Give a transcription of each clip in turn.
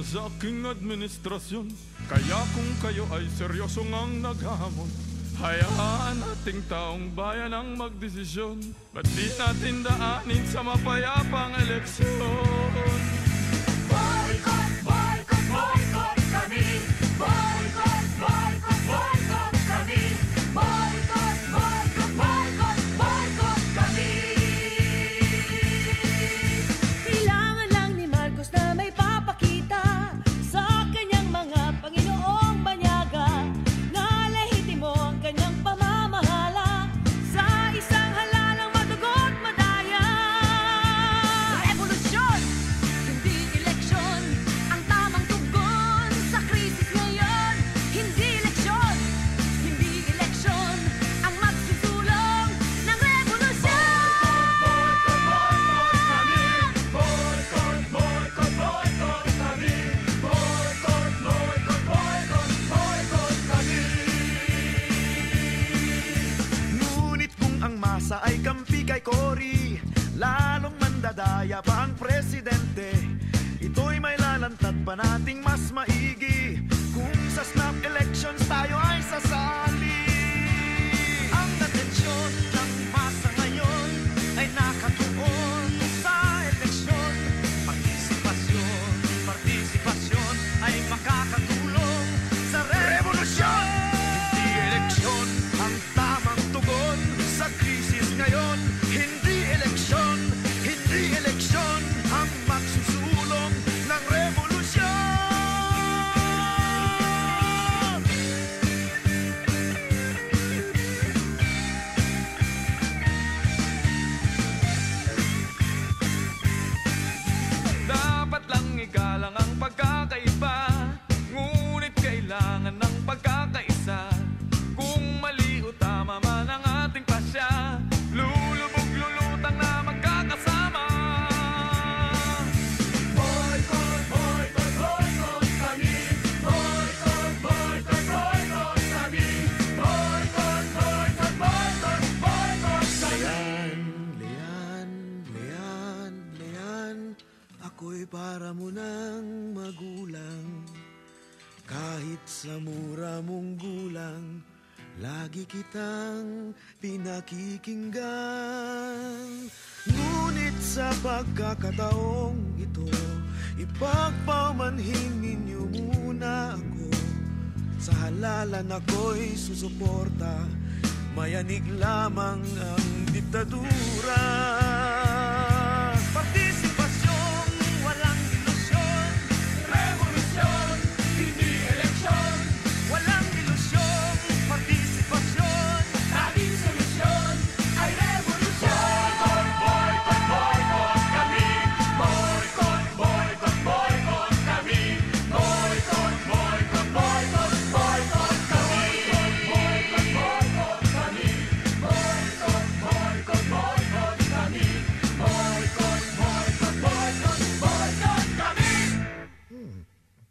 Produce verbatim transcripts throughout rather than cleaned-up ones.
Isa sa aking administrasyon, kaya kung kayo ay seryoso ngang naghahamon, hayaan ating taong bayan ang magdesisyon. Ba't di natin daanin sa mapayapang eleksyon? Boycott, boycott, boycott kami! Boycott, boycott, boycott kami! Boycott, boycott, boycott, boycott kami! Kailangan lang ni Marcos na may papakita sa kanyang mga Panginoong banyaga na lehitimo ang kanyang pamamahala sa isang halalang matugot madaya. Revolusyon, hindi eleksyon, ang tamang tugon sa krisis ngayon. Hindi eleksyon, hindi eleksyon, ang magtutulong ng revolusyon. Boycott, boycott kami! Boycott, boycott, boycott kami! Boycott, boycott, boycott, boycott kami! Ngunit kung ang masa ay kampi kay Cory, lalong mandadaya pa ang presidente. Ito'y may lalantad pa nating mas maigi kung sa snap elections tayo ay sasali. Ang atensyon ng masa ngayon ay nakatuon sa eleksyon. Partisipasyon, partisipasyon ay makakatulong sa revolusyon. Hindi eleksyon ang tamang tugon sa krisis ngayon. Hindi eleksyon, hindi eleksyon ang magsusulong ng revolusyon. Dapat lang igalang ang pagkakaiba, ngunit kailangan ng pagkakaisa. Kung mali o tama man ang ating pasya, lulubog lulutang na magkakasama. Boycott, boycott, boycott kami! Boycott, boycott, boycott kami! Boycott, boycott, boycott, boycott kami! Leanne, Leanne, Leanne, ako'y para mo ng magulang. Kahit sa mura mong gulang, lagi kitang pinakikinggan. Ngunit sa pagkakataong ito, ipagpaumanhin ninyo muna ako. Sa halalan ako'y susuporta, mayanig lamang ang diktadura. Partisipasyon, walang ilusyon, revolusyon. Hindi eleksyon, walang ilusyon, partisipasyon, ating solusyon ay revolusyon. Boycott, boycott, boycott kami! Boycott, boycott, boycott kami! Boycott, boycott, boycott, boycott kami! Boycott, boycott, boycott kami! Boycott, boycott, boycott kami! Boycott, boycott, boycott, boycott kami!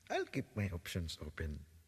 I'll keep my options open.